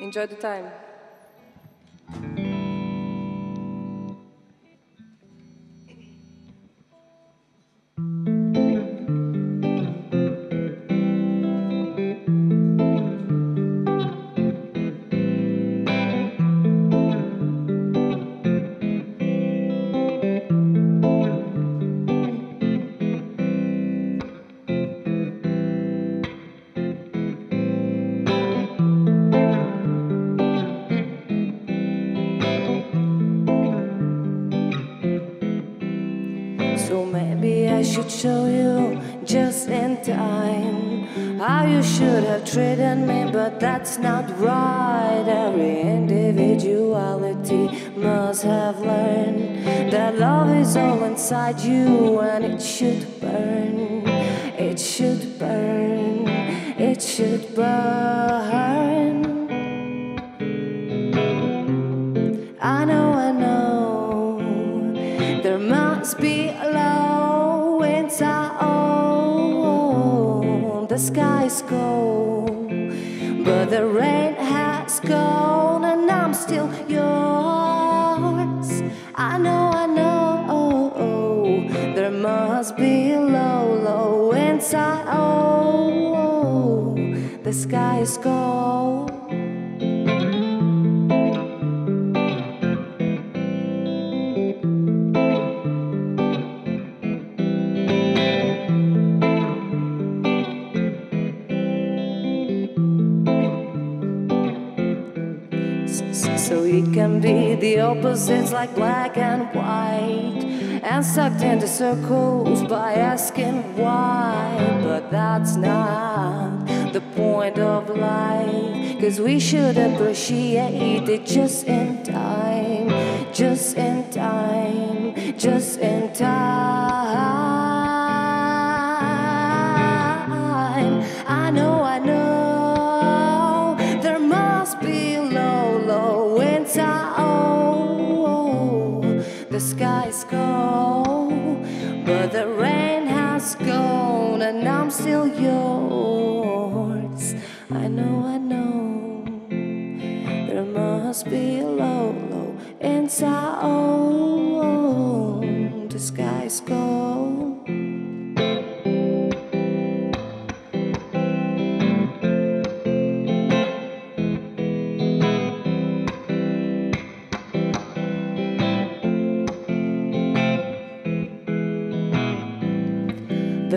Enjoy the time. So maybe I should show you just in time how you should have treated me, but that's not right. Every individuality must have learned that love is all inside you, and it should burn, it should burn, it should burn. I know, there must be low winds on. The sky is cold, but the rain has gone, and I'm still yours. I know, there must be low winds on. The sky is cold. So it can be the opposites, like black and white, and sucked into circles by asking why. But that's not the point of life, 'cause we should appreciate it just in time, just in time, just in time. I know, there must be low winds on. The sky is cold, but the rain has gone, and I'm still yours. I know, there must be low winds on. The sky is cold.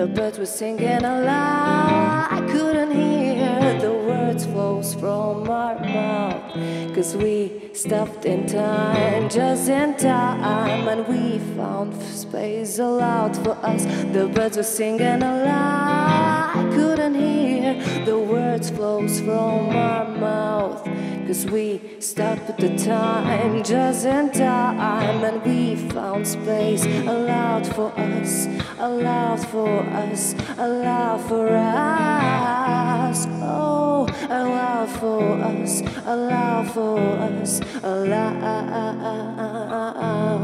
The birds were singing aloud, I couldn't hear the words flows from our mouth, 'cause we stopped in time, just in time, and we found space allowed for us. The birds were singing aloud, I couldn't hear the words flows from our mouth, 'cause we stopped the time, just in time, and we found space allowed for us, allowed for us, allowed for us. Oh, allowed for us, allowed for us, allowed.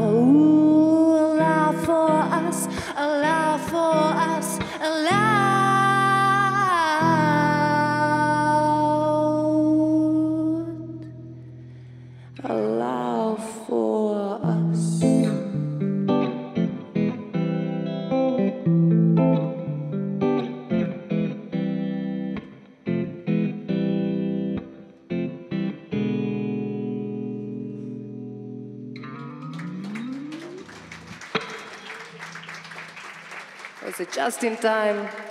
Ooh, allowed for us, allowed for us, allowed. Allow for us. Was it just in time?